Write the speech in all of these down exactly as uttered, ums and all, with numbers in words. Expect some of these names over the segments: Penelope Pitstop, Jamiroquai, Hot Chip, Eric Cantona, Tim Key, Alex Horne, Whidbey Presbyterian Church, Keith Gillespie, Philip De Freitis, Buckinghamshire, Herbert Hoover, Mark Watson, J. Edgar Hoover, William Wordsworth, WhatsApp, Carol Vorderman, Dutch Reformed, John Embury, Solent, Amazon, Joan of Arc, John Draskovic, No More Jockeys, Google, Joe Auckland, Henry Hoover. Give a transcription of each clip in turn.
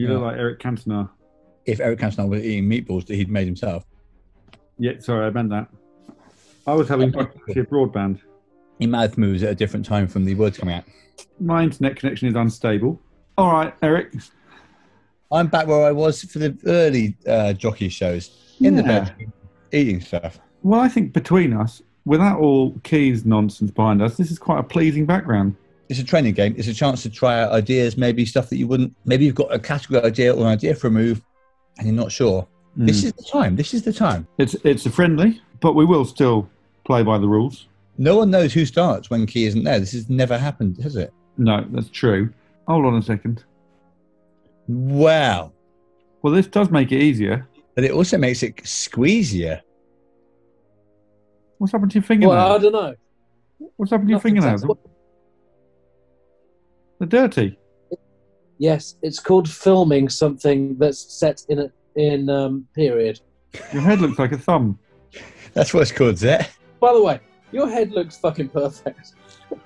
You yeah. look like Eric Cantona. If Eric Cantona was eating meatballs that he'd made himself. Yeah, sorry, I meant that. I was having difficulty with broadband. Your mouth moves at a different time from the words coming out. My internet connection is unstable. All right, Eric. I'm back where I was for the early uh, jockey shows, in yeah. the bedroom, eating stuff. Well, I think between us, without all Key's nonsense behind us, this is quite a pleasing background. It's a training game. It's a chance to try out ideas, maybe stuff that you wouldn't... Maybe you've got a category idea or an idea for a move, and you're not sure. Mm. This is the time. This is the time. It's, it's a friendly, but we will still play by the rules. No one knows who starts when Key isn't there. This has never happened, has it? No, that's true. Hold on a second. Wow. Well, this does make it easier. But it also makes it squeezier. What's happened to your fingernails? Well, I don't know. What's happened to Nothing your fingernails? They're dirty. Yes, it's called filming something that's set in a in um, period. Your head looks like a thumb. That's what it's called, Zet. By the way, your head looks fucking perfect.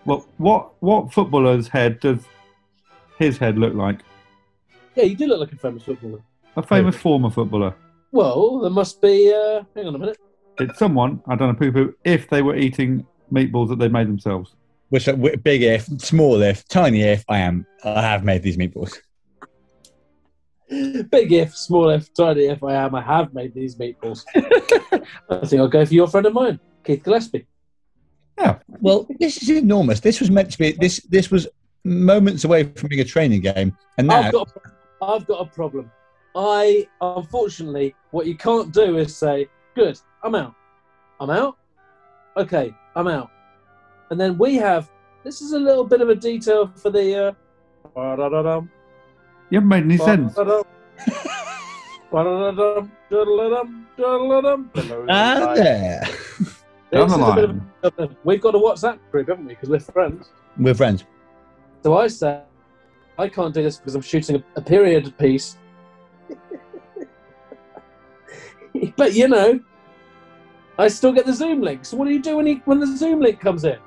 Well, what what footballer's head does his head look like? Yeah, you do look like a famous footballer. A famous oh. former footballer. Well, there must be... Uh, hang on a minute. It's someone, I don't know, poo-poo, if they were eating meatballs that they made themselves. Which, big if, small if, tiny if, I am. I have made these meatballs. Big if, small if, tiny if, I am. I have made these meatballs. I think I'll go for your friend of mine, Keith Gillespie. Yeah. Well, this is enormous. This was meant to be... This, this was moments away from being a training game. And now... I've got a I've got a problem. I, unfortunately, what you can't do is say, good, I'm out. I'm out? Okay, I'm out. And then we have, this is a little bit of a detail for the... Uh, you haven't made any sense. Ah, there. We've got a WhatsApp group, haven't we? Because we're friends. We're friends. So I say, I can't do this because I'm shooting a period piece. But, you know, I still get the Zoom link. So what do you do when, he, when the Zoom link comes in?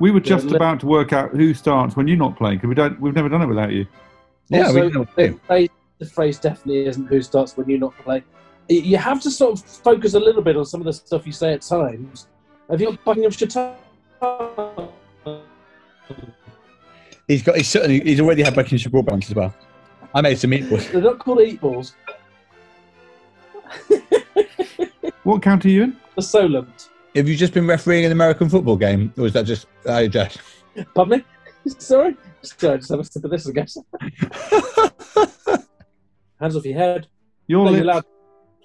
We were just yeah, about to work out who starts when you're not playing, because we don't, we've never done it without you. Yeah, also, we know what to do. The phrase, the phrase definitely isn't who starts when you're not playing. You have to sort of focus a little bit on some of the stuff you say at times. Have you got Buckinghamshire time? He's got. He's certainly. He's already had Buckinghamshire broadband as well. I made some meatballs. They're not called eatballs. What county are you in? The Solent. Have you just been refereeing an American football game, or is that just uh, just? Pardon me. Sorry. Sorry. I just have a sip of this, I guess. Hands off your head. Your no, lips.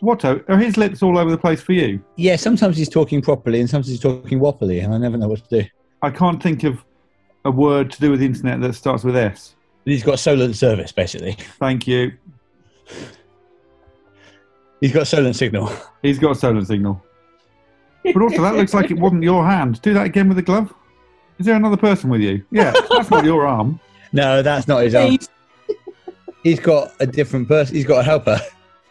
Watto, are his lips all over the place for you? Yeah. Sometimes he's talking properly, and sometimes he's talking wobbly, and I never know what to do. I can't think of a word to do with the internet that starts with S. He's got Solent service, basically. Thank you. He's got Solent signal. He's got Solent signal. But also, that looks like it wasn't your hand. Do that again with the glove. Is there another person with you? Yeah, that's not your arm. No, that's not his arm. He's got a different person. He's got a helper.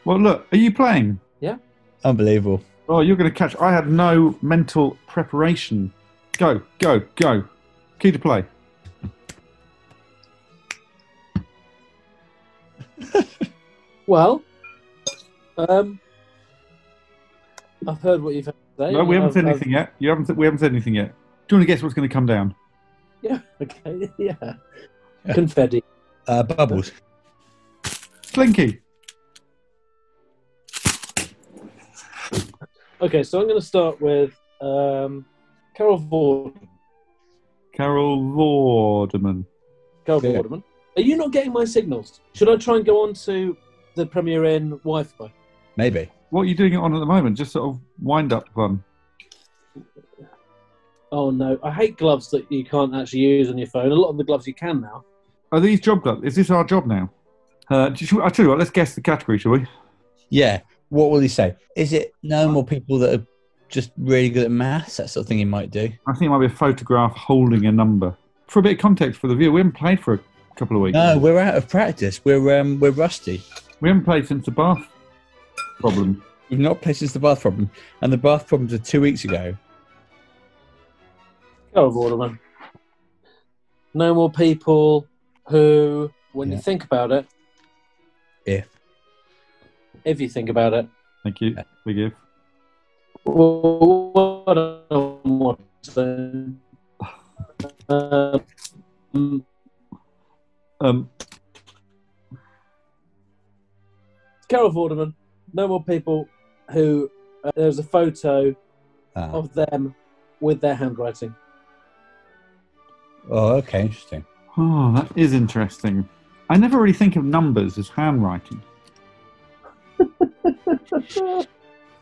Well, look, are you playing? Yeah. Unbelievable. Oh, you're going to catch... I had no mental preparation. Go, go, go. Key to play. Well, um, I've heard what you've had to say. No, we haven't I've, said anything I've... yet. You haven't. We haven't said anything yet. Do you want to guess what's going to come down? Yeah. Okay. Yeah. yeah. Confetti. Uh, bubbles. Slinky. Okay, so I'm going to start with um, Carol Vorderman. Carol Vorderman. Carol yeah. Vorderman. Are you not getting my signals? Should I try and go on to the Premier Inn Wi-Fi? Maybe. What are you doing it on at the moment? Just sort of wind-up fun. Oh, no. I hate gloves that you can't actually use on your phone. A lot of the gloves you can now. Are these job gloves? Is this our job now? Uh, should, I'll tell you what, let's guess the category, shall we? Yeah. What will he say? Is it no more people that are just really good at maths? That sort of thing he might do. I think it might be a photograph holding a number. For a bit of context for the viewer, we haven't played for a couple of weeks. No, we're out of practice. We're um, we're rusty. We haven't played since the bath problem. We've not played since the bath problem, and the bath problems are two weeks ago. Oh, Vorderman. No more people who, when yeah. you think about it, If. If you think about it. Thank you. Big if. What I want to say. Um, um. Carol Vorderman. No more people who uh, there's a photo ah. of them with their handwriting. Oh, okay, interesting. Oh, that is interesting. I never really think of numbers as handwriting.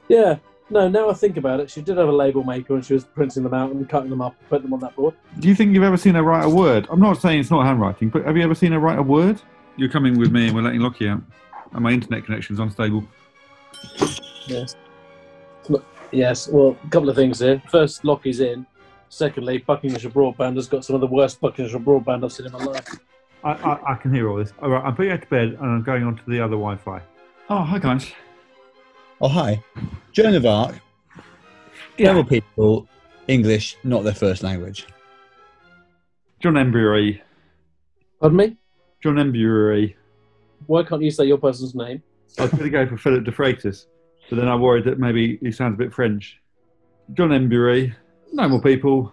Yeah, no, now I think about it, she did have a label maker and she was printing them out and cutting them up and putting them on that board. Do you think you've ever seen her write a word? I'm not saying it's not handwriting, but have you ever seen her write a word? You're coming with me and we're letting Lockie out. And my internet connection's unstable. Yes. Look, yes, well, a couple of things here. First, Lockie's in. Secondly, Buckinghamshire Broadband has got some of the worst Buckinghamshire Broadband I've seen in my life. I, I, I can hear all this. All right, I'm putting you to bed and I'm going on to the other Wi-Fi. Oh, hi, guys. Oh, hi. Joan of Arc. Yeah. Devil people, English, not their first language. John Embury. Pardon me? John Embury. Why can't you say your person's name? I was going to go for Philip De Freitis, but then I worried that maybe he sounds a bit French. John Embury. No more people.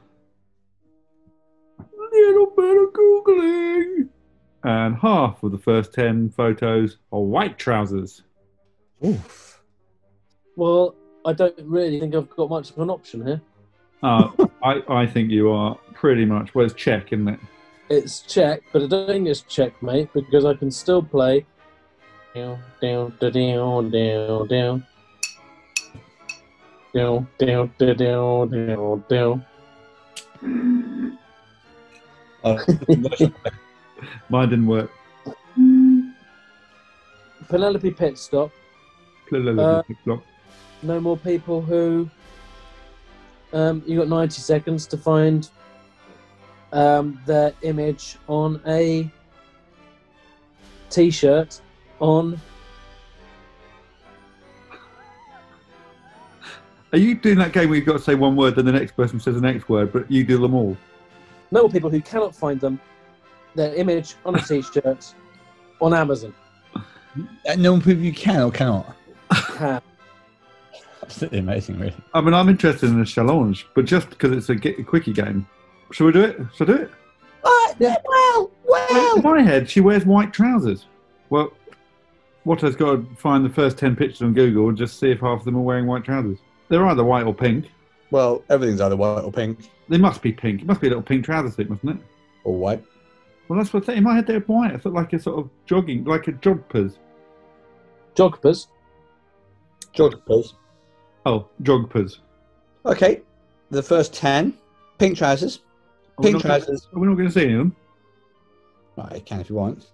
Little bit of Googling. And half of the first ten photos are white trousers. Oof. Well, I don't really think I've got much of an option here. Uh, I, I think you are pretty much. Well, it's Czech, isn't it? It's Czech, but I don't think it's checkmate because I can still play. Down, down, down, down, down. Down, down, down, down, down. Mine didn't work. Penelope Pitstop. Penelope Pitstop. No more people who. Um, you got ninety seconds to find um, their image on a T-shirt on. Are you doing that game where you've got to say one word, then the next person says the next word, but you do them all? No, people who cannot find them, their image on a T-shirt, on Amazon. No people you can or cannot. Can. Absolutely amazing, really. I mean, I'm interested in the challenge, but just because it's a, get a quickie game. Shall we do it? Shall I do it? Uh, yeah. Well, well. In my head, she wears white trousers. Well, Watto's got to find the first ten pictures on Google and just see if half of them are wearing white trousers. They're either white or pink. Well, everything's either white or pink. They must be pink. It must be a little pink trouser suit, mustn't it? Or white. Well, that's what I think. In my head, they're white. I thought like a sort of jogging, like a jogpers. Jogpers? Jogpers. Oh, jogpers. Okay. The first ten. Pink trousers. Pink trousers. We're not going to see any of them. Right, you can if you want.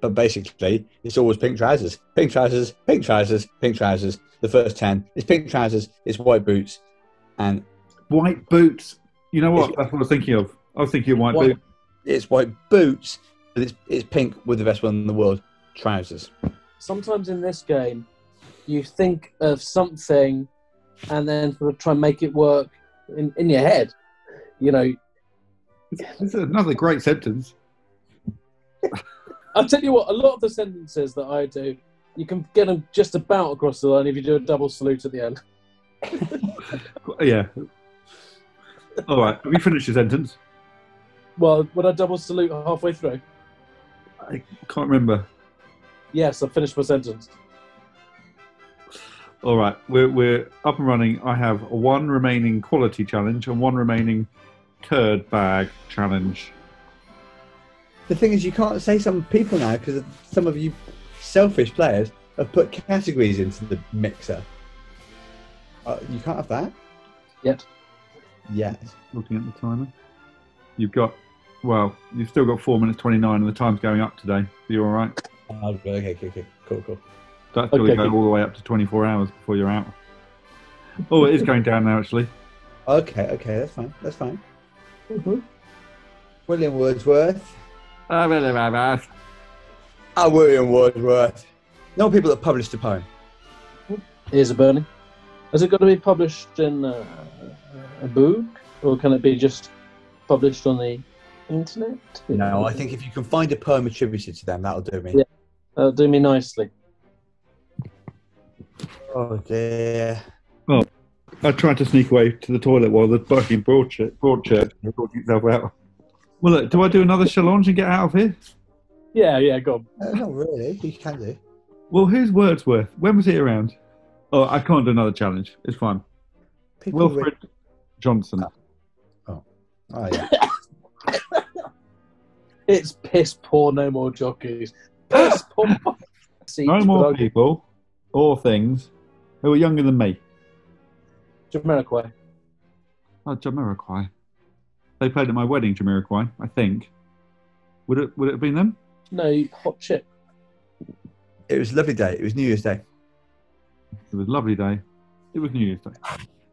But basically, it's always pink trousers, pink trousers, pink trousers, pink trousers. The first ten is pink trousers, it's white boots, and white boots. You know what? That's what I was thinking of. I was thinking of white, white boots. It's white boots, but it's it's pink with the best one in the world, trousers. Sometimes in this game, you think of something, and then sort of try and make it work in in your head. You know, this is another great sentence. I'll tell you what, a lot of the sentences that I do, you can get them just about across the line if you do a double salute at the end. Yeah. All right, have you finished your sentence? Well, would I double salute halfway through? I can't remember. Yes, I finished my sentence. All right, we're, we're up and running. I have one remaining quality challenge and one remaining curd bag challenge. The thing is, you can't say some people now because some of you selfish players have put categories into the mixer. Uh, you can't have that? Yet. Yes. Looking at the timer. You've got, well, you've still got four minutes twenty-nine and the time's going up today. You're all right? Oh, okay, okay, okay. Cool, cool. That's going to go all the way up to twenty-four hours before you're out. Oh, it is going down now, actually. Okay, okay, that's fine. That's fine. Mm-hmm. William Wordsworth. I really my bad. Ah, William Wordsworth. No people that published a poem. Here's a burning. Has it got to be published in uh, a book, or can it be just published on the internet? No, I think if you can find a poem attributed to them, that'll do me. Yeah. That'll do me nicely. Oh dear. Oh, I tried to sneak away to the toilet while the fucking broadchurch broadchurch brought yourself out. Well, look, do I do another challenge and get out of here? Yeah, yeah, go on. Uh, not really. You can do. Well, who's Wordsworth? When was he around? Oh, I can't do another challenge. It's fine. People Wilfred read... Johnson. Oh, oh yeah. It's piss poor. No more jockeys. Piss poor. No more people or things who are younger than me. Jamiroquai. Oh, Jamiroquai. They played at my wedding, Jamiroquai, I think. Would it would it have been them? No, Hot Chip. It was a lovely day. It was New Year's Day. It was a lovely day. It was New Year's Day.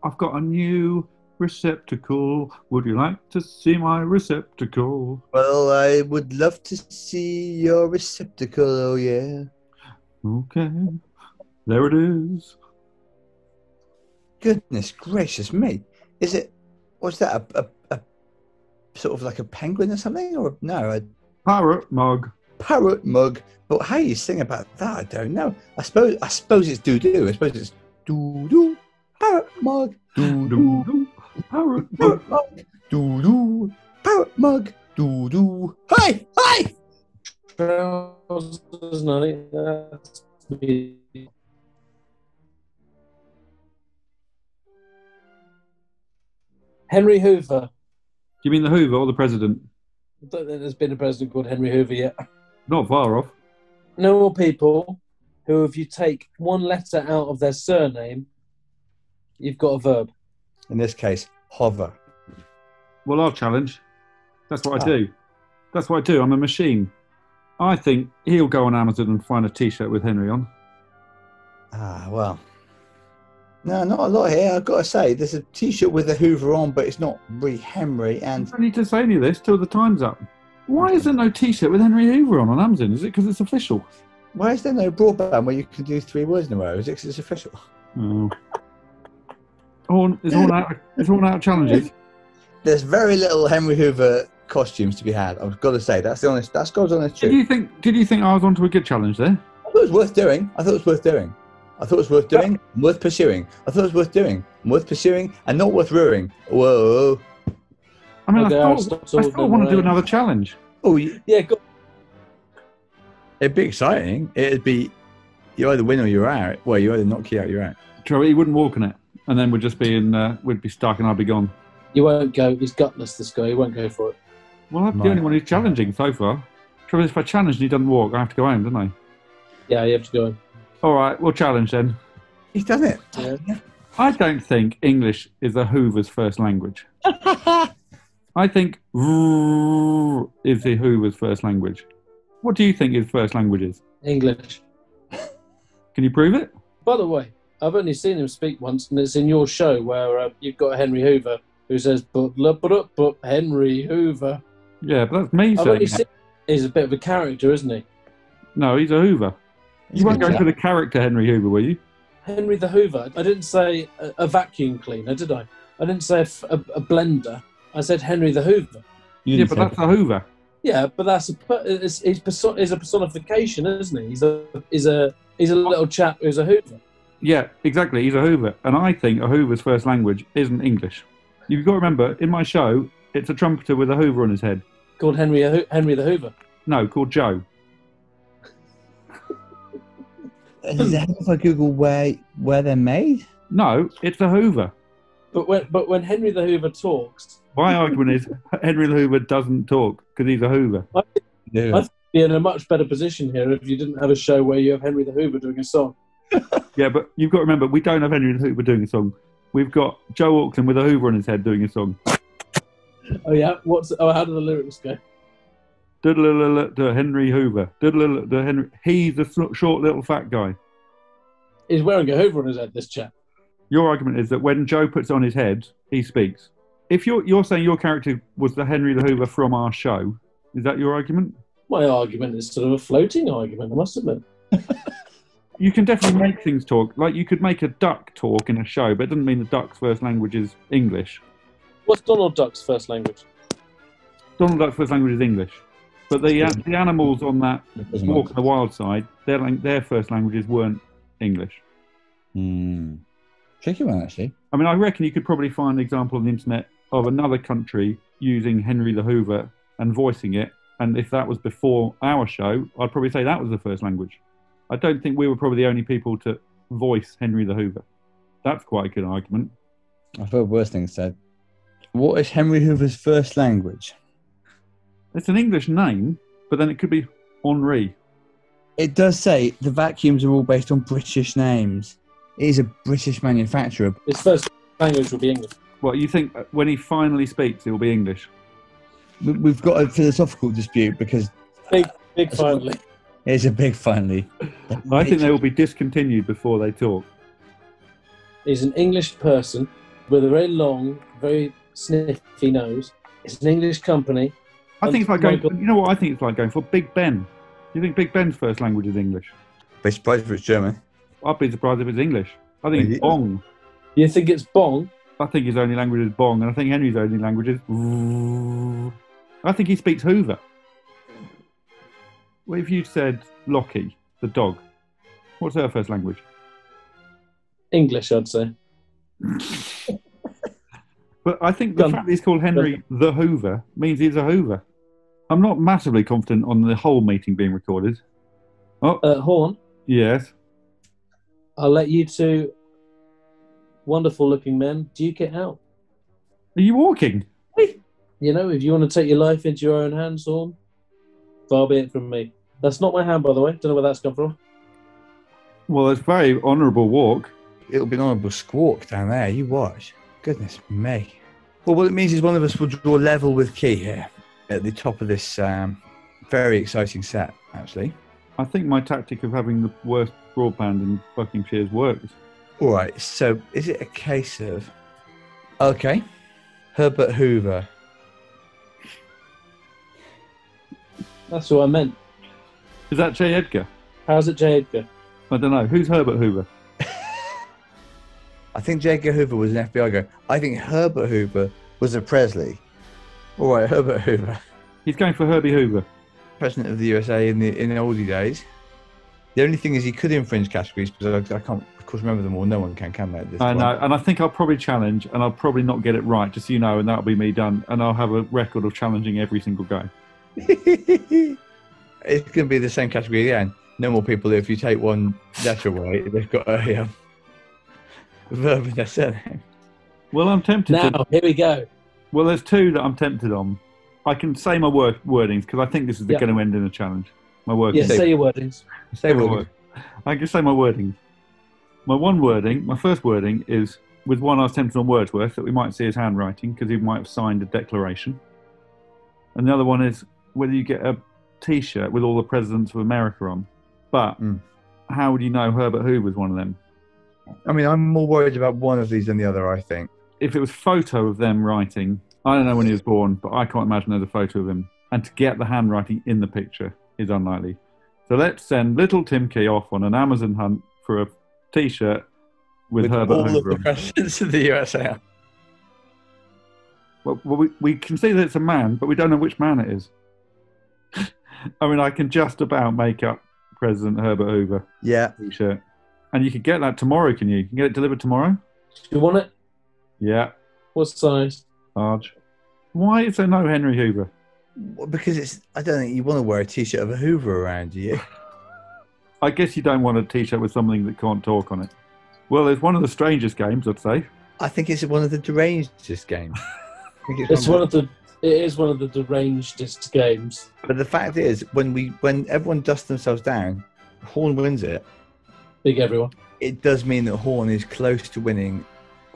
I've got a new receptacle. Would you like to see my receptacle? Well, I would love to see your receptacle, oh yeah. Okay. There it is. Goodness gracious me. Is it, what's that, a, a, a sort of like a penguin or something? Or no, a parrot mug. Parrot mug. But how you sing about that, I don't know. I suppose I suppose it's doo-doo. I suppose it's doo-doo. Parrot mug. Doo-doo. Parrot mug. Doo-doo. Parrot mug. Doo-doo. Hi! Hi! Trousers night. That's me. Henry Hoover. Do you mean the Hoover or the president? I don't think there's been a president called Henry Hoover yet. Not far off. No more people who, if you take one letter out of their surname, you've got a verb. In this case, hover. Well, I'll challenge. That's what ah. I do. That's what I do. I'm a machine. I think he'll go on Amazon and find a T-shirt with Henry on. Ah, well. No, not a lot here. I've got to say, there's a T-shirt with a Hoover on, but it's not really Henry. And I don't need to say any of this till the time's up. Why is there no T-shirt with Henry Hoover on on Amazon? Is it because it's official? Why is there no broadband where you can do three words in a row? Is it because it's official? Oh. All, it's, all out, it's all out challenges. There's very little Henry Hoover costumes to be had. I've got to say, that's the honest. That's God's honest truth. Did you think? Did you think I was onto a good challenge there? I thought it was worth doing. I thought it was worth doing. I thought it was worth doing. And worth pursuing. I thought it was worth doing. And worth pursuing, and not worth ruining. Whoa. I mean, okay, I still, I still want to do another challenge. Oh, yeah. Go. It'd be exciting. It'd be, you either win or you're out. Well, you either knock you out, you're out. True, he wouldn't walk on it. And then we'd just be in, uh, we'd be stuck and I'd be gone. You won't go. He's gutless, this guy. He won't go for it. Well, I'm the only one who's challenging so far. True, if I challenge and he doesn't walk, I have to go home, don't I? Yeah, you have to go home. All right, we'll challenge then. He's done it. Yeah. I don't think English is a Hoover's first language. I think rrr is the Hoover's first language. What do you think his first language is? English. Can you prove it? By the way, I've only seen him speak once, and it's in your show where uh, you've got Henry Hoover who says, but, but, but, Henry Hoover. Yeah, but that's me I've saying only that. Seen He's a bit of a character, isn't he? No, he's a Hoover. You weren't going for the character Henry Hoover, were you? Henry the Hoover. I didn't say a, a vacuum cleaner, did I? I didn't say a, f a, a blender. I said Henry the Hoover. Yeah, but that's a Hoover. Yeah, but that's a it's, it's, it's a personification, isn't he? He's a he's a he's a little chap who's a Hoover. Yeah, exactly. He's a Hoover, and I think a Hoover's first language isn't English. You've got to remember, in my show, it's a trumpeter with a Hoover on his head called Henry a, Henry the Hoover. No, called Joe. Is it if I Google where where they're made? No, it's a Hoover. But when but when Henry the Hoover talks. My argument is Henry the Hoover doesn't talk because he's a Hoover. I think, yeah. I'd be in a much better position here if you didn't have a show where you have Henry the Hoover doing a song. Yeah, but you've got to remember, we don't have Henry the Hoover doing a song. We've got Joe Auckland with a Hoover on his head doing a song. Oh yeah, what's oh how do the lyrics go? Doodle to Henry Hoover. Doodle to Henry. He's a short little fat guy. He's wearing a Hoover on his head, this chap. Your argument is that when Joe puts on his head, he speaks. If you're you're saying your character was the Henry the Hoover from our show, is that your argument? My argument is sort of a floating argument, I must admit. You can definitely make things talk. Like you could make a duck talk in a show, but it doesn't mean the duck's first language is English. What's Donald Duck's first language? Donald Duck's first language is English. But the uh, the animals on that walk on the wild side, their their first languages weren't English. Hmm. Tricky one, actually. I mean, I reckon you could probably find an example on the internet of another country using Henry the Hoover and voicing it. And if that was before our show, I'd probably say that was the first language. I don't think we were probably the only people to voice Henry the Hoover. That's quite a good argument. I've heard worse things said. What is Henry Hoover's first language? It's an English name, but then it could be Henri. It does say the vacuums are all based on British names. It is a British manufacturer. His first language will be English. Well, you think when he finally speaks, it will be English? We've got a philosophical dispute because... Big, big finally. It's a big finally. I think they will be discontinued before they talk. He's an English person with a very long, very sniffy nose. It's an English company. I think it's like going... You know what I think it's like going for? Big Ben. Do you think Big Ben's first language is English? I'd be surprised if it's German. I'd be surprised if it's English. I think it's Bong. You think it's Bong? I think his only language is Bong, and I think Henry's only language is... I think he speaks Hoover. What if you said Lockie, the dog? What's her first language? English, I'd say. But I think the Gun. fact that he's called Henry Gun. the Hoover means he's a Hoover. I'm not massively confident on the whole meeting being recorded. Oh, uh, Horne? Yes? I'll let you two wonderful-looking men duke it out. Are you walking? You know, if you want to take your life into your own hands, Horne, far be it from me. That's not my hand, by the way. Don't know where that's come from. Well, it's a very honourable walk. It'll be an honourable squawk down there. You watch. Goodness me. Well, what it means is one of us will draw level with Key here at the top of this um, very exciting set, actually. I think my tactic of having the worst broadband in Buckinghamshire's worked. All right, so is it a case of... Okay. Herbert Hoover... That's what I meant. Is that J. Edgar? How's it J. Edgar? I don't know. Who's Herbert Hoover? I think J. Edgar Hoover was an F B I guy. I think Herbert Hoover was a Presley. All right, Herbert Hoover. He's going for Herbie Hoover. President of the U S A in the in the oldie days. The only thing is he could infringe categories because I, I can't, of course, remember them all. No one can, can they? At this I point. know, and I think I'll probably challenge, and I'll probably not get it right, just so you know, and that'll be me done, and I'll have a record of challenging every single guy. It's going to be the same category again. No more people. If you take one letter away, they've got a um, verb in their surname. Well, I'm tempted. Now, to... here we go. Well, there's two that I'm tempted on. I can say my word wordings because I think this is yep. going to end in a challenge. My word. Yeah, say, say your wordings. Say my word. I can say my wordings. My one wording. My first wording is with one I was tempted on Wordsworth that we might see his handwriting because he might have signed a declaration. And the other one is whether you get a T-shirt with all the presidents of America on. But mm. how would you know Herbert Hoover was one of them? I mean, I'm more worried about one of these than the other, I think. If it was photo of them writing, I don't know when he was born, but I can't imagine there's a photo of him. And to get the handwriting in the picture is unlikely. So let's send little Tim Key off on an Amazon hunt for a T-shirt with, with Herbert all Hoover all of the presidents of the U S A. Well, we, we can see that it's a man, but we don't know which man it is. I mean, I can just about make up President Herbert Hoover. Yeah. T-shirt. And you could get that tomorrow, can you? You can get it delivered tomorrow? Do you want it? Yeah. What size? Large. Why is there no Henry Hoover? Well, because it's... I don't think you want to wear a T-shirt of a Hoover around, do you? I guess you don't want a T-shirt with something that can't talk on it. Well, it's one of the strangest games, I'd say. I think it's one of the derangedest games. It's, it's one of the it is one of the derangedest games. But the fact is, when we when everyone dusts themselves down, Horne wins it. Big everyone. It does mean that Horne is close to winning.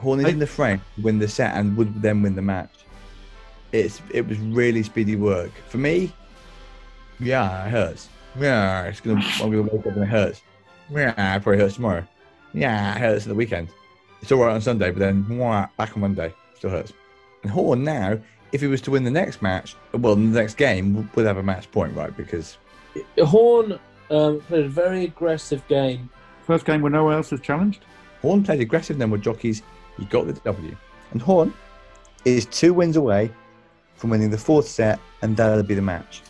Horne is I, in the frame to win the set and would then win the match. It's it was really speedy work for me. Yeah, it hurts. Yeah, it's gonna I'm gonna wake up and it hurts. Yeah, it probably hurts tomorrow. Yeah, it hurts on the weekend. It's all right on Sunday, but then mwah, back on Monday, still hurts. And Horne now, if he was to win the next match, well, the next game, would have a match point, right? Because Horne um, played a very aggressive game. First game where no one else was challenged? Horne played aggressive, then with jockeys, he got the W. And Horne is two wins away from winning the fourth set, and that'll be the match.